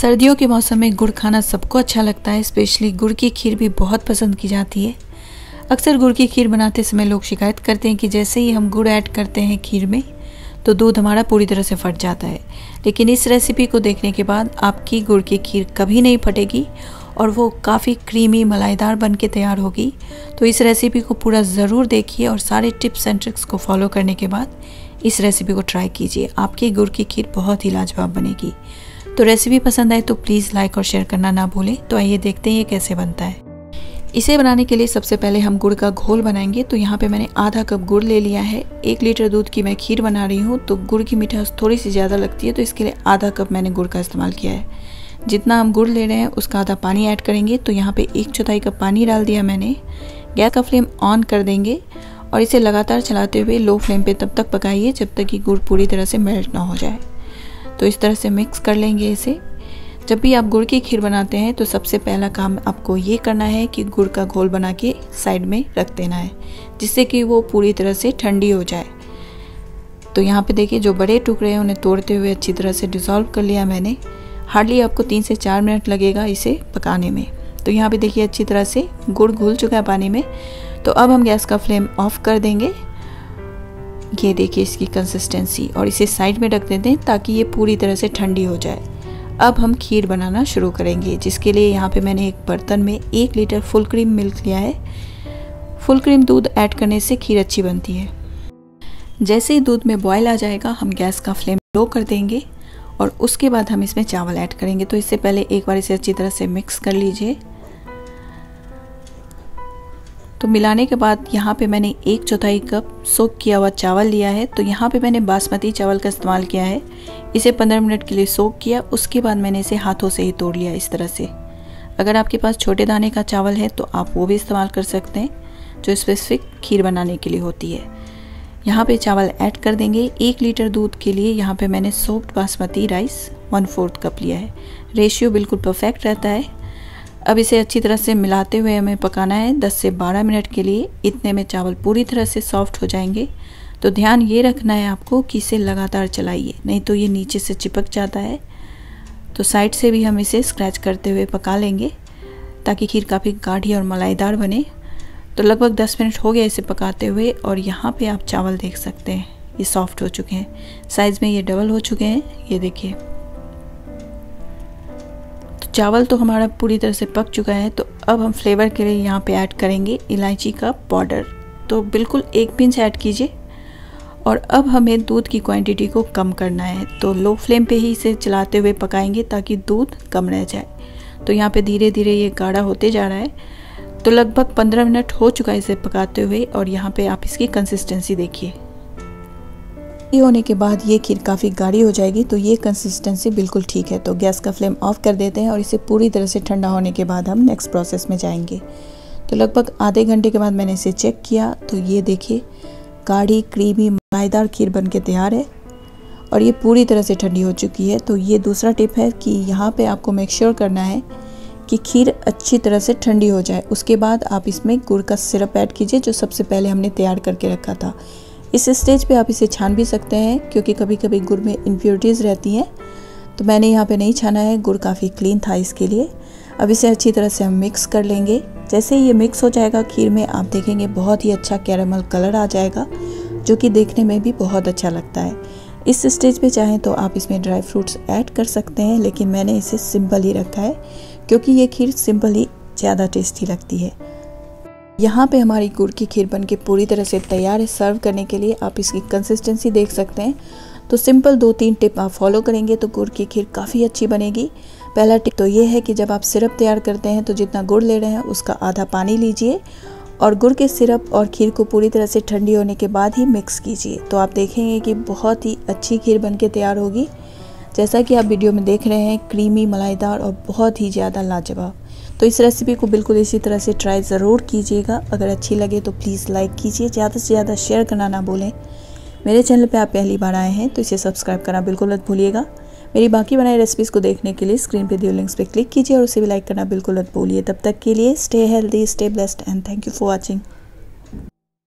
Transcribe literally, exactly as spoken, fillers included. सर्दियों के मौसम में गुड़ खाना सबको अच्छा लगता है, स्पेशली गुड़ की खीर भी बहुत पसंद की जाती है। अक्सर गुड़ की खीर बनाते समय लोग शिकायत करते हैं कि जैसे ही हम गुड़ ऐड करते हैं खीर में तो दूध हमारा पूरी तरह से फट जाता है, लेकिन इस रेसिपी को देखने के बाद आपकी गुड़ की खीर कभी नहीं फटेगी और वो काफ़ी क्रीमी मलाईदार बन के तैयार होगी। तो इस रेसिपी को पूरा ज़रूर देखिए और सारे टिप्स एंड ट्रिक्स को फॉलो करने के बाद इस रेसिपी को ट्राई कीजिए, आपकी गुड़ की खीर बहुत ही लाजवाब बनेगी। तो रेसिपी पसंद आए तो प्लीज़ लाइक और शेयर करना ना भूलें। तो आइए देखते हैं ये कैसे बनता है। इसे बनाने के लिए सबसे पहले हम गुड़ का घोल बनाएंगे। तो यहाँ पे मैंने आधा कप गुड़ ले लिया है। एक लीटर दूध की मैं खीर बना रही हूँ, तो गुड़ की मिठास थोड़ी सी ज़्यादा लगती है, तो इसके लिए आधा कप मैंने गुड़ का इस्तेमाल किया है। जितना हम गुड़ ले रहे हैं उसका आधा पानी ऐड करेंगे। तो यहाँ पे एक चौथाई कप पानी डाल दिया मैंने। गैस का फ्लेम ऑन कर देंगे और इसे लगातार चलाते हुए लो फ्लेम पे तब तक पकाइए जब तक कि गुड़ पूरी तरह से मेल्ट ना हो जाए। तो इस तरह से मिक्स कर लेंगे इसे। जब भी आप गुड़ की खीर बनाते हैं तो सबसे पहला काम आपको ये करना है कि गुड़ का घोल बना के साइड में रख देना है, जिससे कि वो पूरी तरह से ठंडी हो जाए। तो यहाँ पे देखिए जो बड़े टुकड़े हैं उन्हें तोड़ते हुए अच्छी तरह से डिसॉल्व कर लिया मैंने। हार्डली आपको तीन से चार मिनट लगेगा इसे पकाने में। तो यहाँ पे देखिए अच्छी तरह से गुड़ घुल चुका है पानी में। तो अब हम गैस का फ्लेम ऑफ कर देंगे। ये देखिए इसकी कंसिस्टेंसी, और इसे साइड में रख देते हैं ताकि ये पूरी तरह से ठंडी हो जाए। अब हम खीर बनाना शुरू करेंगे, जिसके लिए यहाँ पे मैंने एक बर्तन में एक लीटर फुल क्रीम मिल्क लिया है। फुल क्रीम दूध ऐड करने से खीर अच्छी बनती है। जैसे ही दूध में बॉयल आ जाएगा हम गैस का फ्लेम लो कर देंगे और उसके बाद हम इसमें चावल ऐड करेंगे। तो इससे पहले एक बार इसे अच्छी तरह से मिक्स कर लीजिए। तो मिलाने के बाद यहाँ पे मैंने एक चौथाई कप सोक किया हुआ चावल लिया है। तो यहाँ पे मैंने बासमती चावल का इस्तेमाल किया है। इसे पंद्रह मिनट के लिए सोक किया, उसके बाद मैंने इसे हाथों से ही तोड़ लिया इस तरह से। अगर आपके पास छोटे दाने का चावल है तो आप वो भी इस्तेमाल कर सकते हैं, जो स्पेसिफिक खीर बनाने के लिए होती है। यहाँ पे चावल ऐड कर देंगे। एक लीटर दूध के लिए यहाँ पे मैंने soft basmati rice one fourth cup लिया है। रेशियो बिल्कुल परफेक्ट रहता है। अब इसे अच्छी तरह से मिलाते हुए हमें पकाना है दस से बारह मिनट के लिए। इतने में चावल पूरी तरह से सॉफ्ट हो जाएंगे। तो ध्यान ये रखना है आपको कि इसे लगातार चलाइए, नहीं तो ये नीचे से चिपक जाता है। तो साइड से भी हम इसे स्क्रैच करते हुए पका लेंगे ताकि खीर काफ़ी गाढ़ी और मलाईदार बने। तो लगभग दस मिनट हो गया इसे पकाते हुए, और यहाँ पे आप चावल देख सकते हैं ये सॉफ्ट हो चुके हैं, साइज़ में ये डबल हो चुके हैं। ये देखिए चावल तो हमारा पूरी तरह से पक चुका है। तो अब हम फ्लेवर के लिए यहाँ पे ऐड करेंगे इलायची का पाउडर। तो बिल्कुल एक पिंच ऐड कीजिए। और अब हमें दूध की क्वांटिटी को कम करना है, तो लो फ्लेम पे ही इसे चलाते हुए पकाएंगे ताकि दूध कम रह जाए। तो यहाँ पे धीरे धीरे ये गाढ़ा होते जा रहा है। तो लगभग पंद्रह मिनट हो चुका है इसे पकाते हुए, और यहाँ पर आप इसकी कंसिस्टेंसी देखिए। ये होने के बाद ये खीर काफ़ी गाढ़ी हो जाएगी। तो ये कंसिस्टेंसी बिल्कुल ठीक है। तो गैस का फ्लेम ऑफ कर देते हैं और इसे पूरी तरह से ठंडा होने के बाद हम नेक्स्ट प्रोसेस में जाएंगे। तो लगभग आधे घंटे के बाद मैंने इसे चेक किया, तो ये देखिए गाढ़ी क्रीमी मलाईदार खीर बन के तैयार है और ये पूरी तरह से ठंडी हो चुकी है। तो ये दूसरा टिप है कि यहाँ पर आपको मेक श्योर करना है कि खीर अच्छी तरह से ठंडी हो जाए। उसके बाद आप इसमें गुड़ का सिरप ऐड कीजिए, जो सबसे पहले हमने तैयार करके रखा था। इस स्टेज पे आप इसे छान भी सकते हैं, क्योंकि कभी कभी गुड़ में इम्प्योरिटीज़ रहती हैं। तो मैंने यहाँ पे नहीं छाना है, गुड़ काफ़ी क्लीन था इसके लिए। अब इसे अच्छी तरह से हम मिक्स कर लेंगे। जैसे ही ये मिक्स हो जाएगा खीर में, आप देखेंगे बहुत ही अच्छा कैरेमल कलर आ जाएगा, जो कि देखने में भी बहुत अच्छा लगता है। इस स्टेज पे चाहें तो आप इसमें ड्राई फ्रूट्स ऐड कर सकते हैं, लेकिन मैंने इसे सिंपल ही रखा है क्योंकि ये खीर सिंपल ही ज़्यादा टेस्टी लगती है। यहाँ पे हमारी गुड़ की खीर बनके पूरी तरह से तैयार है सर्व करने के लिए। आप इसकी कंसिस्टेंसी देख सकते हैं। तो सिंपल दो तीन टिप आप फॉलो करेंगे तो गुड़ की खीर काफ़ी अच्छी बनेगी। पहला टिप तो ये है कि जब आप सिरप तैयार करते हैं तो जितना गुड़ ले रहे हैं उसका आधा पानी लीजिए और गुड़ के सिरप और खीर को पूरी तरह से ठंडी होने के बाद ही मिक्स कीजिए। तो आप देखेंगे कि बहुत ही अच्छी खीर बनके तैयार होगी, जैसा कि आप वीडियो में देख रहे हैं, क्रीमी मलाईदार और बहुत ही ज़्यादा लाजवाब। तो इस रेसिपी को बिल्कुल इसी तरह से ट्राई ज़रूर कीजिएगा। अगर अच्छी लगे तो प्लीज़ लाइक कीजिए, ज़्यादा से ज़्यादा शेयर करना ना भूलें। मेरे चैनल पे आप पहली बार आए हैं तो इसे सब्सक्राइब करना बिल्कुल मत भूलिएगा। मेरी बाकी बनाई रेसिपीज़ को देखने के लिए स्क्रीन पे दिए लिंक्स पे क्लिक कीजिए और उसे भी लाइक करना बिल्कुल मत भूलिए। तब तक के लिए stay healthy, stay blessed and thank you for watching.